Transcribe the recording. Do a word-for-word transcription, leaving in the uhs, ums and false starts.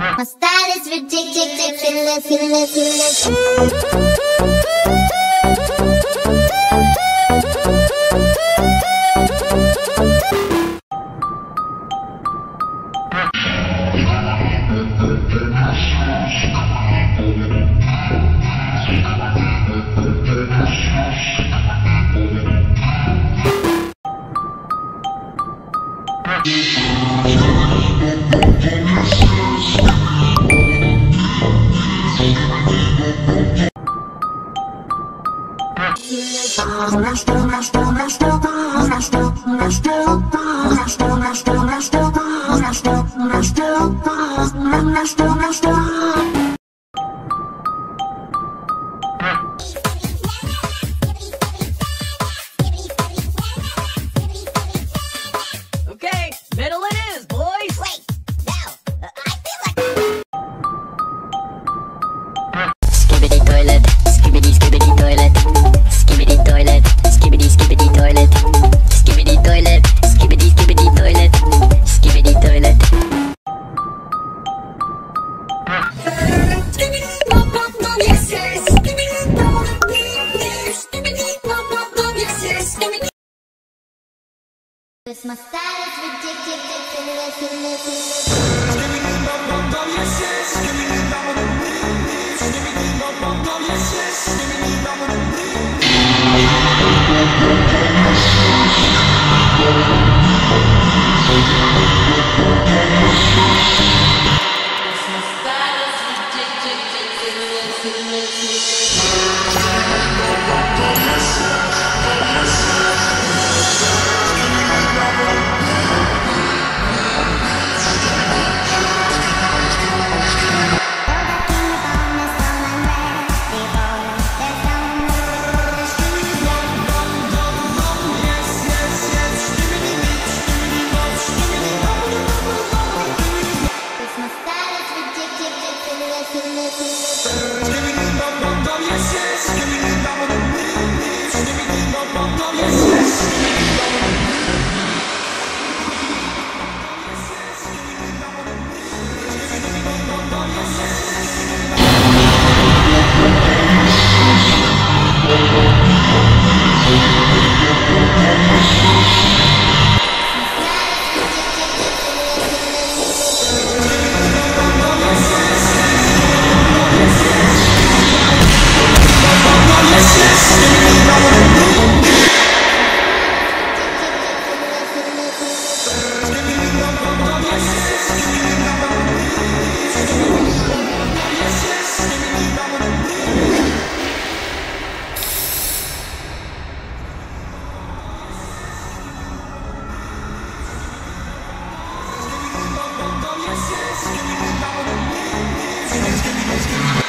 My style is ridiculous, ridiculous, ridiculous. Let's go.